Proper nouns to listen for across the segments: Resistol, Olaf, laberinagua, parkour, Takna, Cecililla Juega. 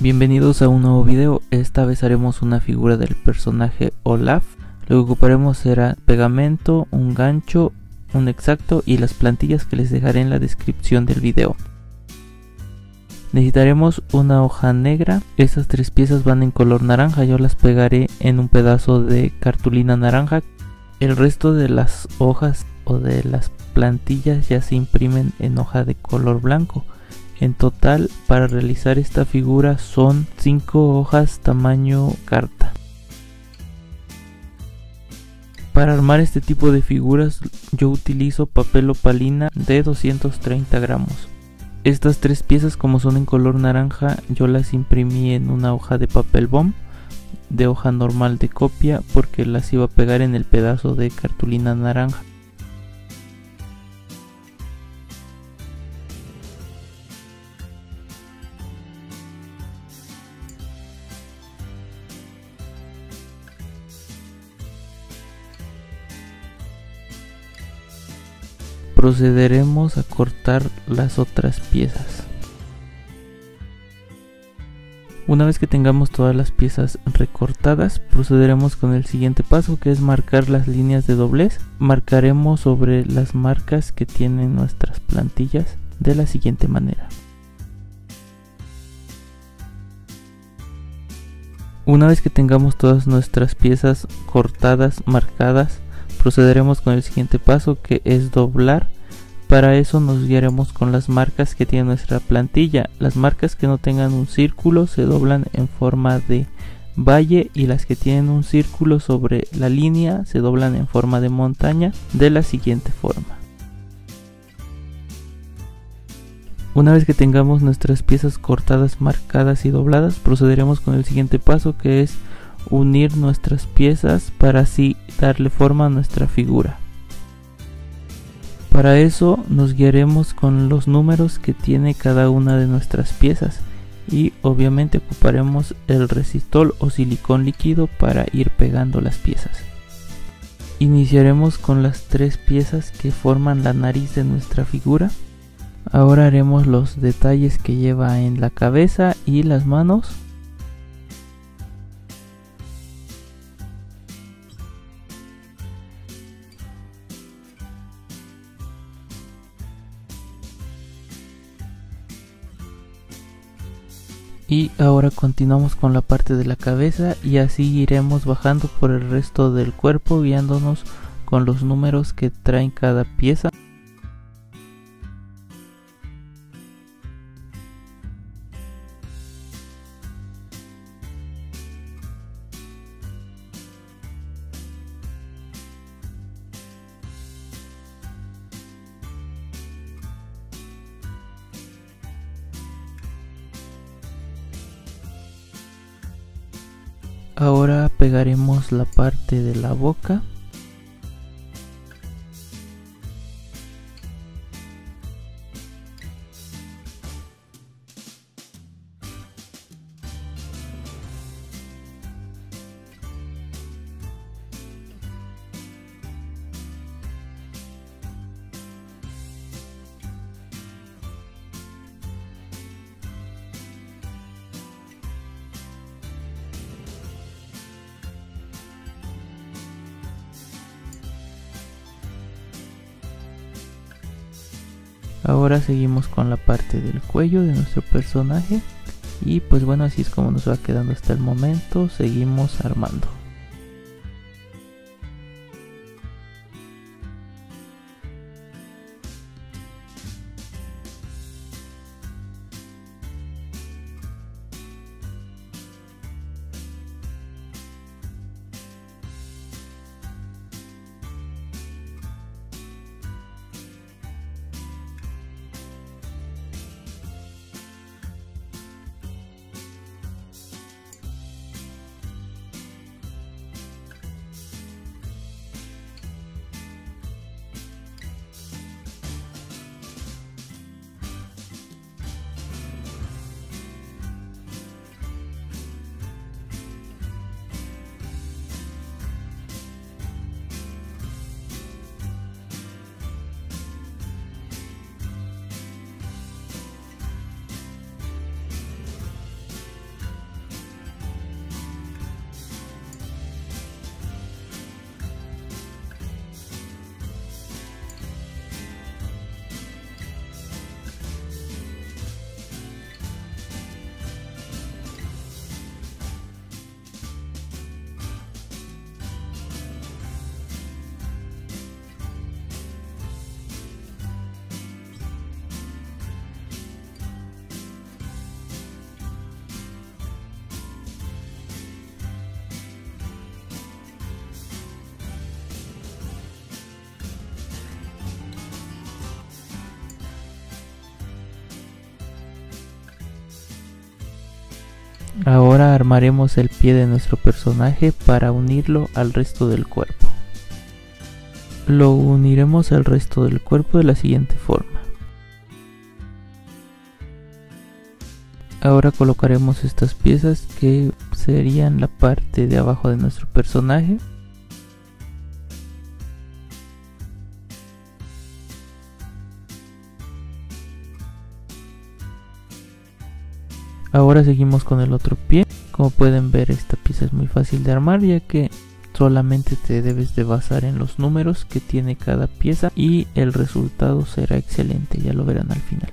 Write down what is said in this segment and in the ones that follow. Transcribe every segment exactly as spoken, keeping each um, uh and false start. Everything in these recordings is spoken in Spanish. Bienvenidos a un nuevo video. Esta vez haremos una figura del personaje Olaf. Lo que ocuparemos será pegamento, un gancho, un exacto y las plantillas que les dejaré en la descripción del video. Necesitaremos una hoja negra. Estas tres piezas van en color naranja, yo las pegaré en un pedazo de cartulina naranja. El resto de las hojas o de las plantillas ya se imprimen en hoja de color blanco. En total, para realizar esta figura son cinco hojas tamaño carta. Para armar este tipo de figuras yo utilizo papel opalina de doscientos treinta gramos. Estas tres piezas, como son en color naranja, yo las imprimí en una hoja de papel bond, de hoja normal de copia, porque las iba a pegar en el pedazo de cartulina naranja. Procederemos a cortar las otras piezas. Una vez que tengamos todas las piezas recortadas, procederemos con el siguiente paso, que es marcar las líneas de doblez. Marcaremos sobre las marcas que tienen nuestras plantillas de la siguiente manera. Una vez que tengamos todas nuestras piezas cortadas, marcadas, procederemos con el siguiente paso, que es doblar. Para eso nos guiaremos con las marcas que tiene nuestra plantilla. Las marcas que no tengan un círculo se doblan en forma de valle, y las que tienen un círculo sobre la línea se doblan en forma de montaña de la siguiente forma. Una vez que tengamos nuestras piezas cortadas, marcadas y dobladas, procederemos con el siguiente paso, que es unir nuestras piezas para así darle forma a nuestra figura. Para eso nos guiaremos con los números que tiene cada una de nuestras piezas, y obviamente ocuparemos el resistol o silicón líquido para ir pegando las piezas. Iniciaremos con las tres piezas que forman la nariz de nuestra figura. Ahora haremos los detalles que lleva en la cabeza y las manos. Y ahora continuamos con la parte de la cabeza, y así iremos bajando por el resto del cuerpo, guiándonos con los números que traen cada pieza. Ahora pegaremos la parte de la boca. Ahora seguimos con la parte del cuello de nuestro personaje, y pues bueno, así es como nos va quedando hasta el momento. Seguimos armando. Ahora armaremos el pie de nuestro personaje para unirlo al resto del cuerpo. Lo uniremos al resto del cuerpo de la siguiente forma. Ahora colocaremos estas piezas que serían la parte de abajo de nuestro personaje. Ahora seguimos con el otro pie. Como pueden ver, esta pieza es muy fácil de armar, ya que solamente te debes de basar en los números que tiene cada pieza y el resultado será excelente, ya lo verán al final.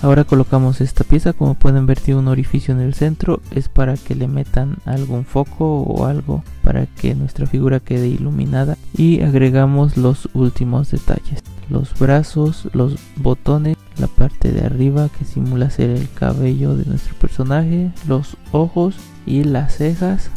Ahora colocamos esta pieza. Como pueden ver, tiene un orificio en el centro, es para que le metan algún foco o algo para que nuestra figura quede iluminada, y agregamos los últimos detalles: los brazos, los botones, la parte de arriba que simula ser el cabello de nuestro personaje, los ojos y las cejas.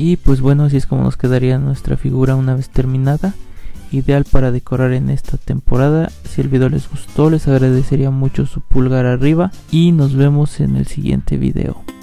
Y pues bueno, así es como nos quedaría nuestra figura una vez terminada, ideal para decorar en esta temporada. Si el video les gustó, les agradecería mucho su pulgar arriba y nos vemos en el siguiente video.